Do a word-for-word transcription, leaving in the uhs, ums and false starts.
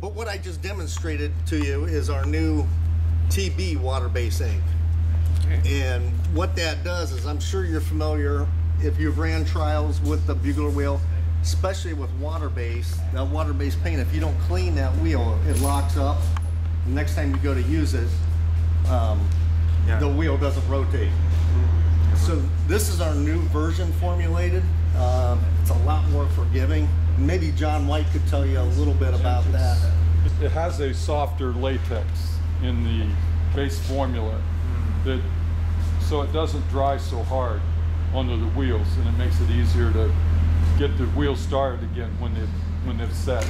But what I just demonstrated to you is our new T B water-based ink. Okay. And what that does is, I'm sure you're familiar, if you've ran trials with the Beugler wheel, especially with water-based, that water-based paint, if you don't clean that wheel, it locks up. The next time you go to use it, um, yeah. the wheel doesn't rotate. Mm-hmm. So this is our new version formulated. Uh, it's a lot more forgiving. Maybe John White could tell you a little bit about that. It has a softer latex in the base formula, that so it doesn't dry so hard under the wheels, and it makes it easier to get the wheels started again when they've, when they've set.